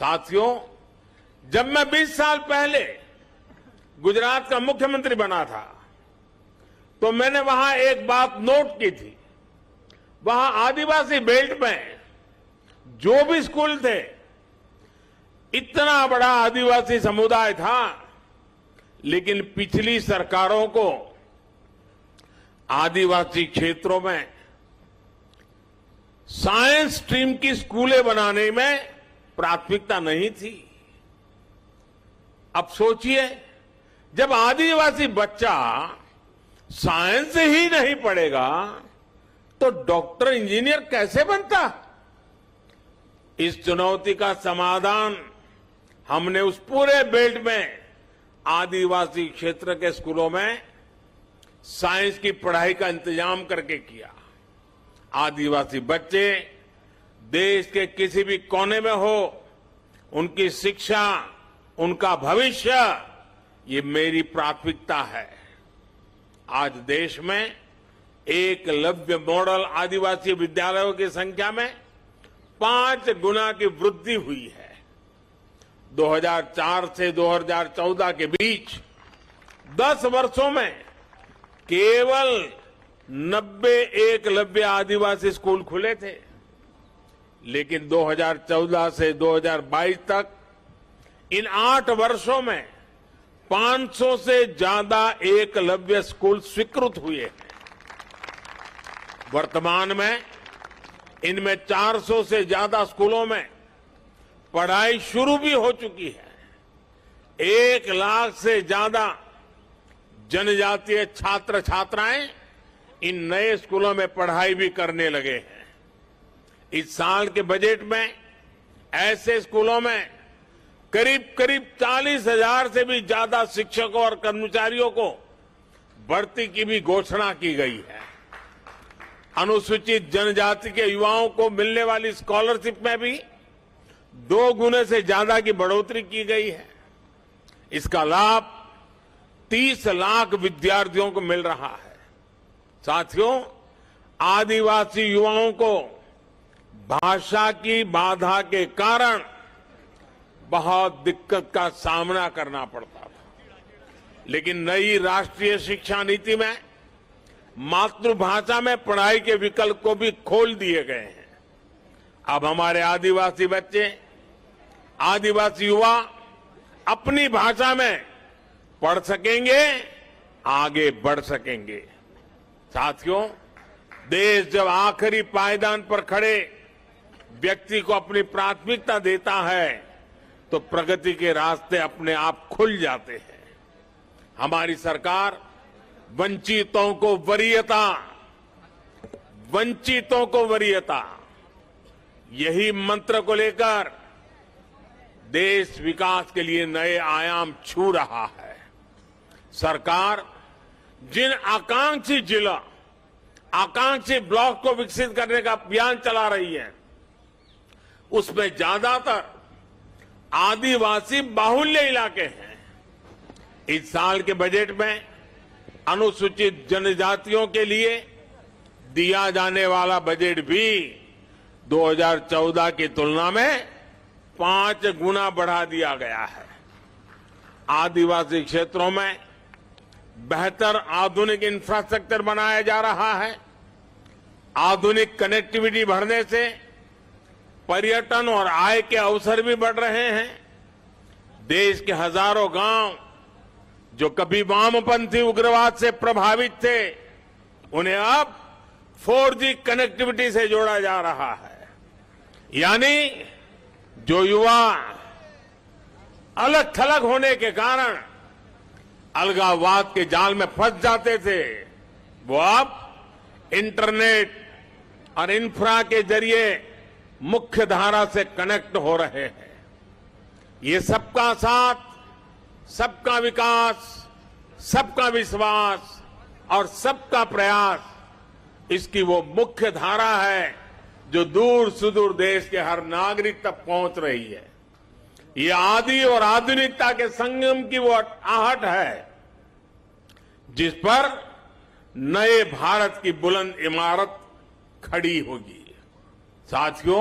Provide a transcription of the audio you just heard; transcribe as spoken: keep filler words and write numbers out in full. साथियों, जब मैं बीस साल पहले गुजरात का मुख्यमंत्री बना था तो मैंने वहां एक बात नोट की थी। वहां आदिवासी बेल्ट में जो भी स्कूल थे, इतना बड़ा आदिवासी समुदाय था, लेकिन पिछली सरकारों को आदिवासी क्षेत्रों में साइंस स्ट्रीम की स्कूलें बनाने में प्राथमिकता नहीं थी। अब सोचिए, जब आदिवासी बच्चा साइंस ही नहीं पढ़ेगा तो डॉक्टर इंजीनियर कैसे बनता? इस चुनौती का समाधान हमने उस पूरे बेल्ट में आदिवासी क्षेत्र के स्कूलों में साइंस की पढ़ाई का इंतजाम करके किया। आदिवासी बच्चे देश के किसी भी कोने में हो, उनकी शिक्षा, उनका भविष्य, ये मेरी प्राथमिकता है। आज देश में एकलव्य मॉडल आदिवासी विद्यालयों की संख्या में पांच गुना की वृद्धि हुई है। दो हज़ार चार से दो हज़ार चौदह के बीच दस वर्षों में केवल नब्बे एकलव्य आदिवासी स्कूल खुले थे, लेकिन दो हज़ार चौदह से दो हज़ार बाईस तक इन आठ वर्षों में पांच सौ से ज्यादा एकलव्य स्कूल स्वीकृत हुए हैं। वर्तमान में इनमें चार सौ से ज्यादा स्कूलों में पढ़ाई शुरू भी हो चुकी है। एक लाख से ज्यादा जनजातीय छात्र छात्राएं इन नए स्कूलों में पढ़ाई भी करने लगे हैं। इस साल के बजट में ऐसे स्कूलों में करीब करीब चालीस हजार से भी ज्यादा शिक्षकों और कर्मचारियों को भर्ती की भी घोषणा की गई है। अनुसूचित जनजाति के युवाओं को मिलने वाली स्कॉलरशिप में भी दो गुने से ज्यादा की बढ़ोतरी की गई है। इसका लाभ तीस लाख विद्यार्थियों को मिल रहा है। साथियों, आदिवासी युवाओं को भाषा की बाधा के कारण बहुत दिक्कत का सामना करना पड़ता था, लेकिन नई राष्ट्रीय शिक्षा नीति में मातृभाषा में पढ़ाई के विकल्प को भी खोल दिए गए हैं। अब हमारे आदिवासी बच्चे, आदिवासी युवा अपनी भाषा में पढ़ सकेंगे, आगे बढ़ सकेंगे। साथियों, देश जब आखिरी पायदान पर खड़े व्यक्ति को अपनी प्राथमिकता देता है तो प्रगति के रास्ते अपने आप खुल जाते हैं। हमारी सरकार वंचितों को वरीयता, वंचितों को वरीयता, यही मंत्र को लेकर देश विकास के लिए नए आयाम छू रहा है। सरकार जिन आकांक्षी जिला, आकांक्षी ब्लॉक को विकसित करने का अभियान चला रही है, उसमें ज्यादातर आदिवासी बाहुल्य इलाके हैं। इस साल के बजट में अनुसूचित जनजातियों के लिए दिया जाने वाला बजट भी दो हज़ार चौदह की तुलना में पांच गुना बढ़ा दिया गया है। आदिवासी क्षेत्रों में बेहतर आधुनिक इंफ्रास्ट्रक्चर बनाया जा रहा है। आधुनिक कनेक्टिविटी बढ़ने से पर्यटन और आय के अवसर भी बढ़ रहे हैं। देश के हजारों गांव जो कभी वामपंथी उग्रवाद से प्रभावित थे, उन्हें अब फोर जी कनेक्टिविटी से जोड़ा जा रहा है। यानी जो युवा अलग थलग होने के कारण अलगाववाद के जाल में फंस जाते थे, वो अब इंटरनेट और इंफ्रा के जरिए मुख्य धारा से कनेक्ट हो रहे हैं। ये सबका साथ, सबका विकास, सबका विश्वास और सबका प्रयास, इसकी वो मुख्य धारा है जो दूर सुदूर देश के हर नागरिक तक पहुंच रही है। ये आदि और आधुनिकता के संगम की वो आहट है जिस पर नए भारत की बुलंद इमारत खड़ी होगी। साथियों,